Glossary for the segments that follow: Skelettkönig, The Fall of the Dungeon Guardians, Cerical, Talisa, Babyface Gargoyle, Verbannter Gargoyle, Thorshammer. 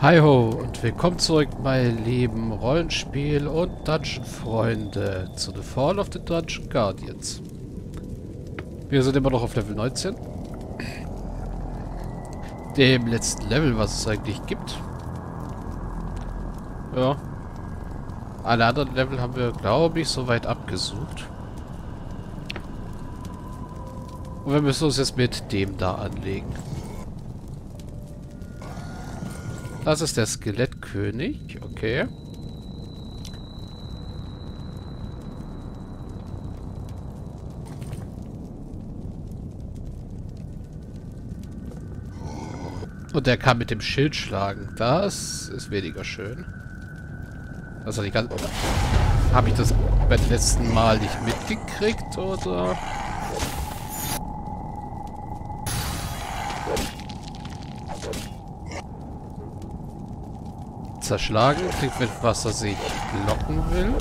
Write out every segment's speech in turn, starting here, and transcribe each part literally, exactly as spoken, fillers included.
Hi ho und willkommen zurück bei Leben, Rollenspiel und Dungeon-Freunde zu The Fall of the Dungeon Guardians. Wir sind immer noch auf Level neunzehn. Dem letzten Level, was es eigentlich gibt. Ja. Alle anderen Level haben wir, glaube ich, soweit abgesucht. Und wir müssen uns jetzt mit dem da anlegen. Das ist der Skelettkönig, okay. Und der kann mit dem Schild schlagen. Das ist weniger schön. Das hat die ganze... Habe ich das beim letzten Mal nicht mitgekriegt, oder? Zerschlagen, kriegt mit was er sich locken will.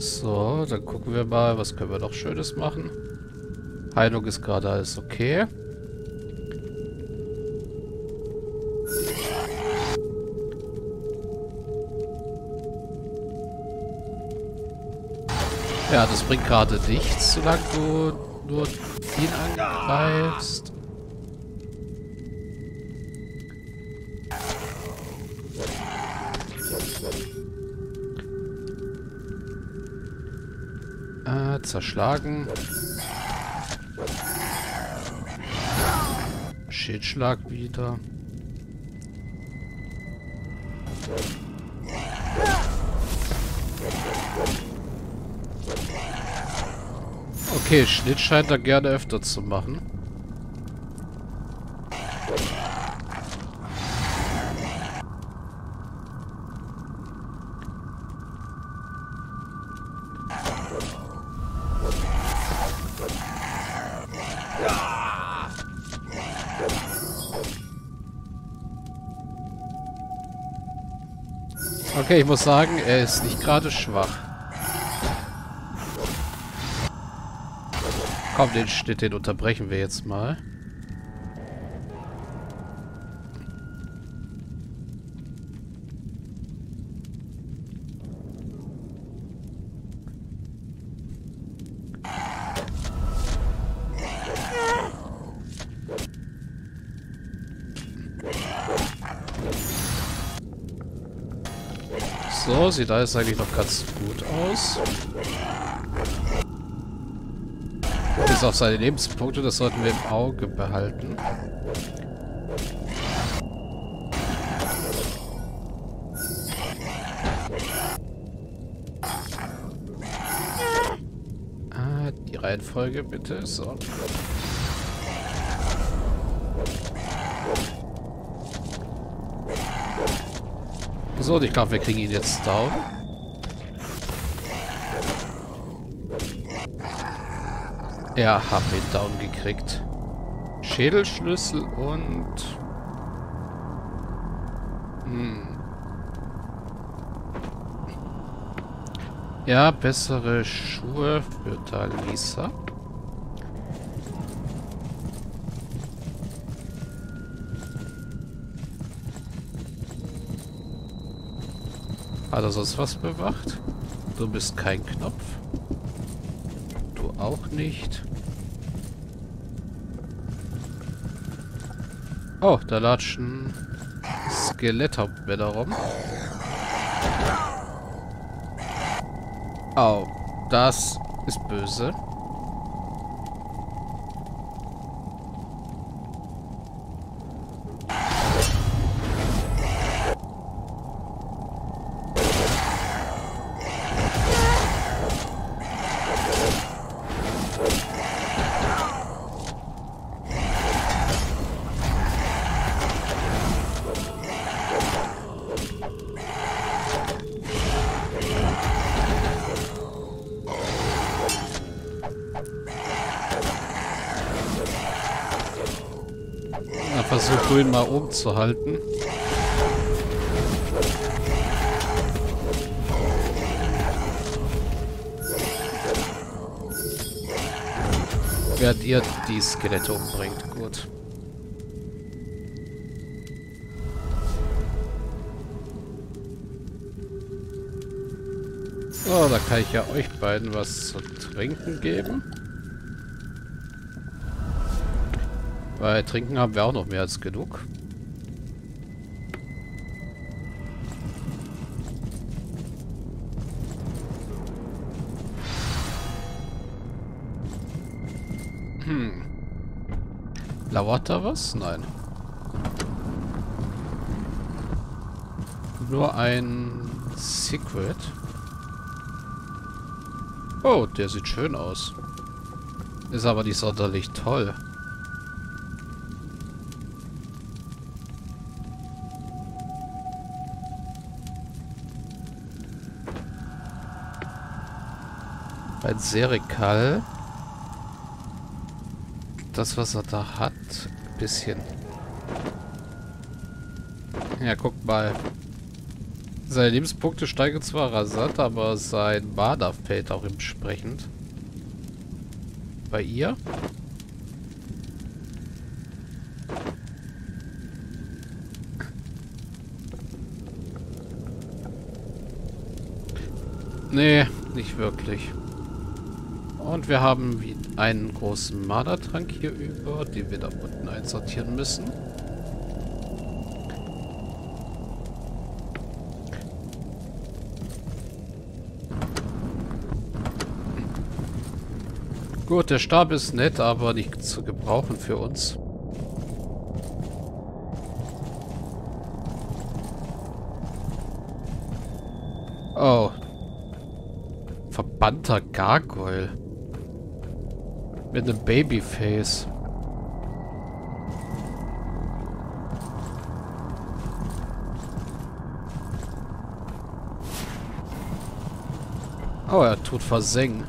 So, dann gucken wir mal, was können wir noch Schönes machen. Heilung ist gerade alles okay. Ja, das bringt gerade nichts, solange du nur ihn angreifst. Äh, zerschlagen. Schildschlag wieder. Okay, Schnitt scheint er gerne öfter zu machen. Okay, ich muss sagen, er ist nicht gerade schwach. Komm, den Schnitt, den unterbrechen wir jetzt mal. So, sieht alles eigentlich noch ganz gut aus. Bis auf seine Lebenspunkte, das sollten wir im Auge behalten. Ah, die Reihenfolge bitte. So. So, und ich glaube, wir kriegen ihn jetzt down. Ja, hab ihn down gekriegt. Schädelschlüssel und... Hm. Ja, bessere Schuhe für Talisa. Hat er sonst was bewacht? Du bist kein Knopf. Du auch nicht. Oh, da latschen Skeletthauptmänner rum. Oh, das ist böse. unsere Grünen mal oben zu halten. Während ihr die Skelette umbringt. Gut. So, da kann ich ja euch beiden was zu trinken geben. Weil trinken haben wir auch noch mehr als genug. Hm. Lauert da was? Nein. Nur ein Secret. Oh, der sieht schön aus. Ist aber nicht sonderlich toll. Ein Cerical. Das, was er da hat, ein bisschen. Ja, guck mal. Seine Lebenspunkte steigen zwar rasant, aber sein Mana fällt auch entsprechend. Bei ihr? Nee, nicht wirklich. Und wir haben einen großen Mana-Trank hier über, den wir da unten einsortieren müssen. Gut, der Stab ist nett, aber nicht zu gebrauchen für uns. Oh. Verbannter Gargoyle. Mit einem Babyface. Oh, er tut versengen.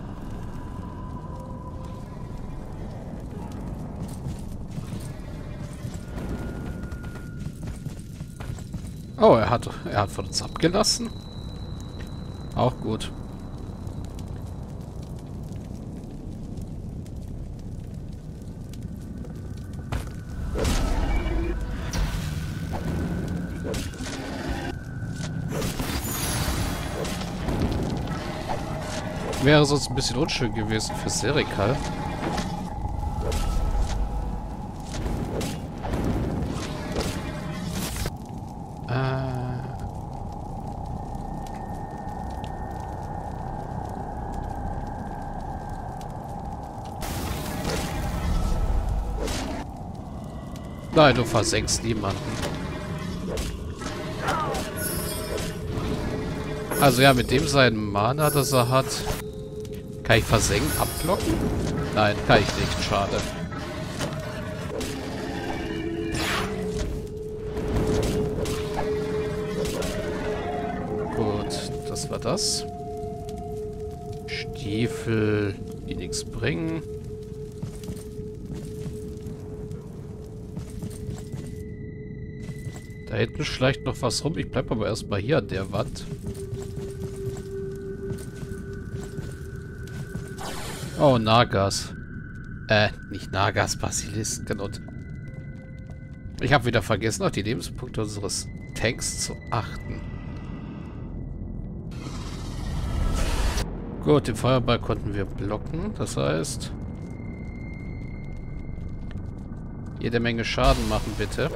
Oh, er hat, er hat von uns abgelassen. Auch gut. Wäre sonst ein bisschen unschön gewesen für Cerical. Äh. Nein, du versenkst niemanden. Also ja, mit dem seinen Mana, das er hat... Kann ich versenken? Abblocken? Nein, kann ich nicht. Schade. Gut, das war das. Stiefel, die nichts bringen. Da hinten schleicht noch was rum. Ich bleib aber erstmal hier an der Wand. Oh, Nagas. Äh, nicht Nagas, Basilisken und... Ich habe wieder vergessen, auf die Lebenspunkte unseres Tanks zu achten. Gut, den Feuerball konnten wir blocken. Das heißt... Jede Menge Schaden machen, bitte.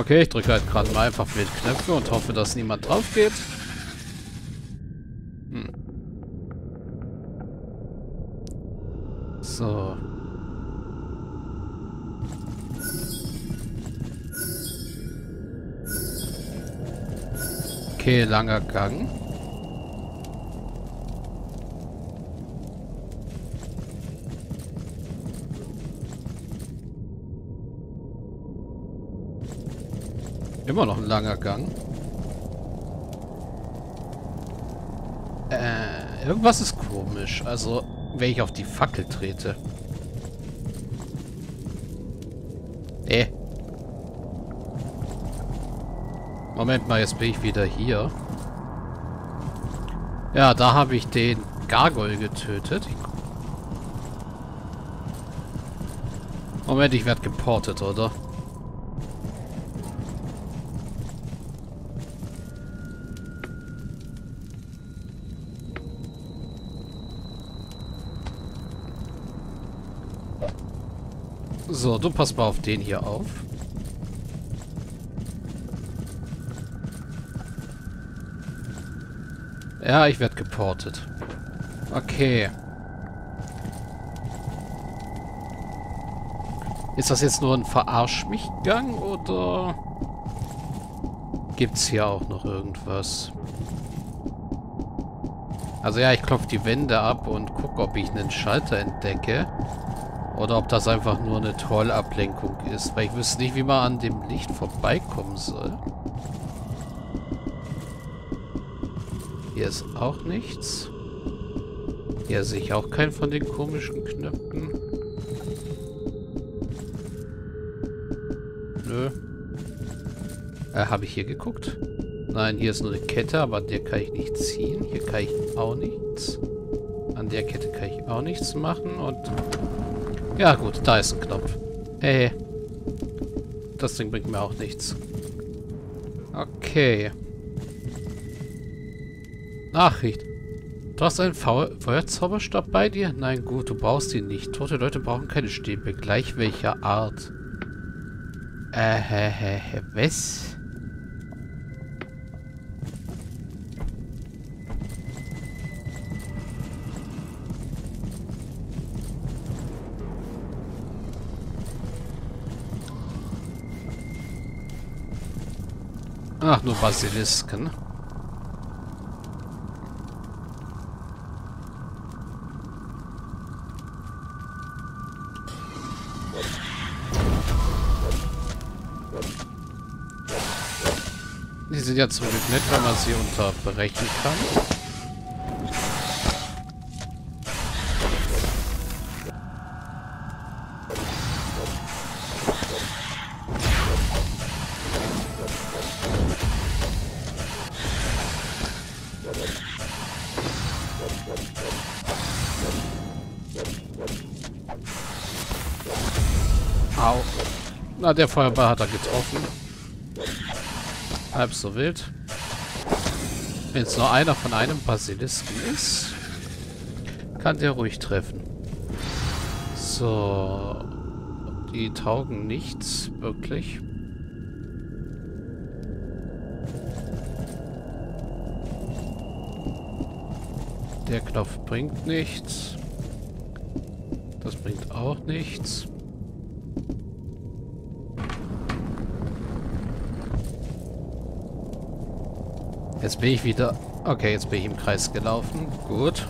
Okay, ich drücke halt gerade mal einfach mit Knöpfe und hoffe, dass niemand drauf geht. Hm. So. Okay, langer Gang. Immer noch ein langer Gang. Äh, irgendwas ist komisch. Also, wenn ich auf die Fackel trete. Äh. Moment mal, jetzt bin ich wieder hier. Ja, da habe ich den Gargoyle getötet. Moment, ich werde geportet, oder? So, du pass mal auf den hier auf. Ja, ich werde geportet. Okay. Ist das jetzt nur ein Verarsch-mich-Gang oder gibt's hier auch noch irgendwas? Also ja, ich klopfe die Wände ab und gucke, ob ich einen Schalter entdecke. Oder ob das einfach nur eine Trollablenkung ist. Weil ich wüsste nicht, wie man an dem Licht vorbeikommen soll. Hier ist auch nichts. Hier sehe ich auch keinen von den komischen Knöpfen. Nö. Äh, habe ich hier geguckt? Nein, hier ist nur eine Kette, aber an der kann ich nicht ziehen. Hier kann ich auch nichts. An der Kette kann ich auch nichts machen und... Ja gut, da ist ein Knopf. Hey. Das Ding bringt mir auch nichts. Okay. Nachricht. Du hast einen Feuerzauberstab bei dir? Nein, gut, du brauchst ihn nicht. Tote Leute brauchen keine Stäbe, gleich welcher Art. Äh, hä, hä, was? Ach, nur Basilisken. Die sind ja zum Glück nett, weil man sie unterberechnen kann. Au. Na, der Feuerball hat er getroffen. Halb so wild. Wenn es nur einer von einem Basilisken ist, kann der ruhig treffen. So. Die taugen nichts, wirklich. Der Knopf bringt nichts. Das bringt auch nichts. Jetzt bin ich wieder... Okay, jetzt bin ich im Kreis gelaufen. Gut.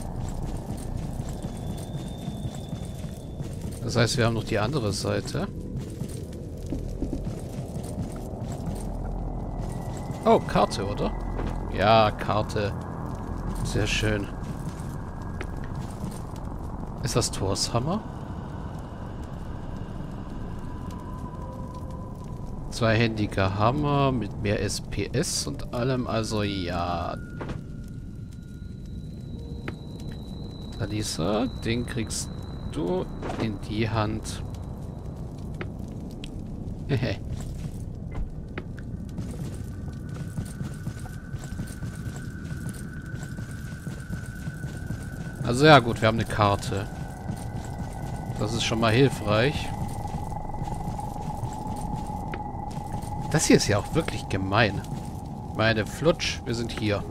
Das heißt, wir haben noch die andere Seite. Oh, Karte, oder? Ja, Karte. Sehr schön. Ist das Thorshammer? Zweihändiger Hammer mit mehr S P S und allem, also ja. Talisa, den kriegst du in die Hand. Hehe. Also ja gut, wir haben eine Karte. Das ist schon mal hilfreich. Das hier ist ja auch wirklich gemein. Meine Flutsch, wir sind hier.